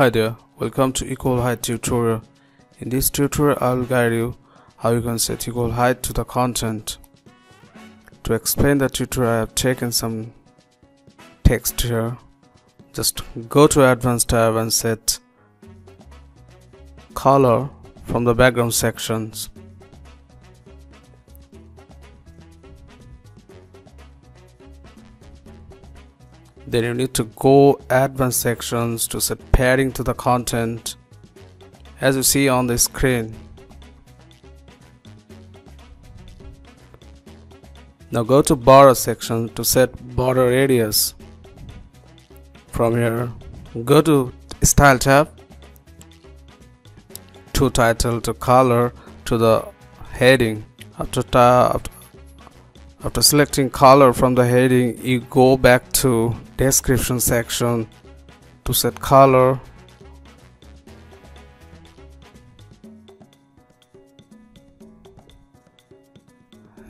Hi there, welcome to equal height tutorial. In this tutorial I will guide you how you can set equal height to the content. To explain the tutorial I have taken some text here. Just go to advanced tab and set color from the background sections. Then you need to go advanced sections to set padding to the content as you see on the screen. Now go to border section to set border radius. From here go to style tab, to title, to color, to the heading. After selecting color from the heading, you go back to description section to set color.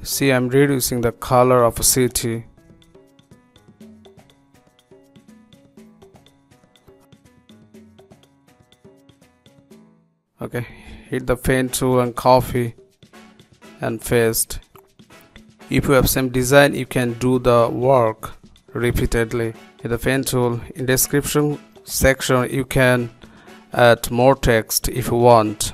See, I'm reducing the color of a city. Okay, hit the pen tool and copy and paste. If you have same design, you can do the work repeatedly. In the pen tool, in description section, you can add more text if you want.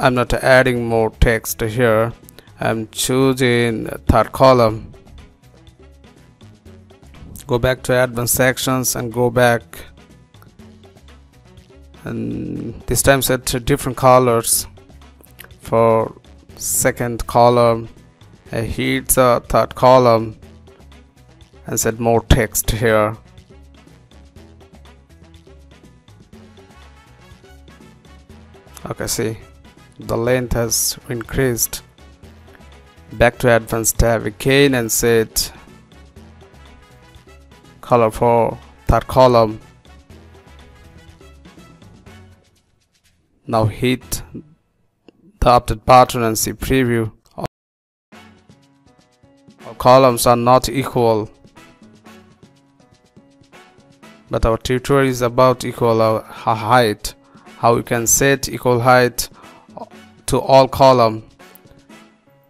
I'm not adding more text here. I'm choosing third column. Go back to advanced sections and go back. And this time set different colors for second column, and hit the third column and set more text here. Okay, see, the length has increased. Back to advanced tab again and set color for third column. Now hit the update button and see preview. All columns are not equal, but our tutorial is about equal height, how you can set equal height to all column.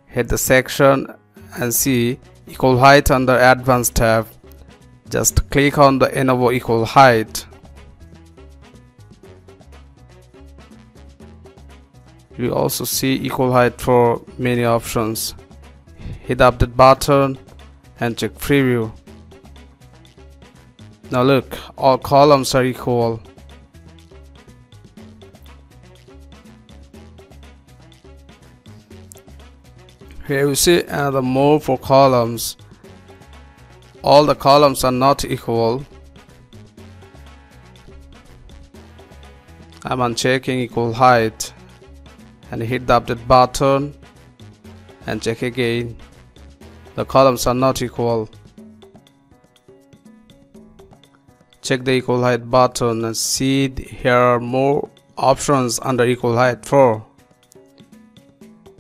Hit the section and see equal height under advanced tab. Just click on the enable equal height. You also see equal height for many options. Hit the update button and check preview. Now look, all columns are equal. Here you see another mode for columns. All the columns are not equal. I'm unchecking equal height and hit the update button and check again. The columns are not equal. Check the equal height button and see here are more options under equal height for.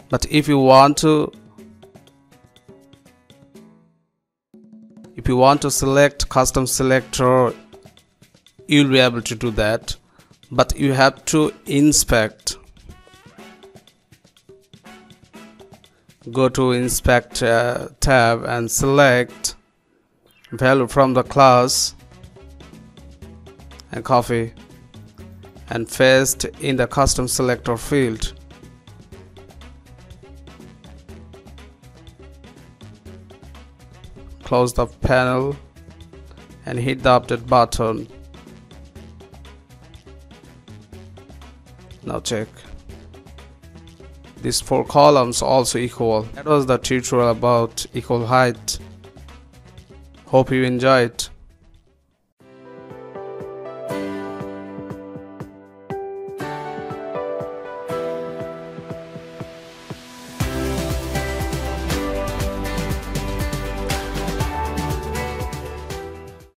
But if you want to select custom selector, you'll be able to do that, but you have to inspect. Go to inspect tab and select value from the class and copy and paste in the custom selector field. Close the panel and hit the update button. Now check. These four columns also equal. That was the tutorial about equal height. Hope you enjoyed.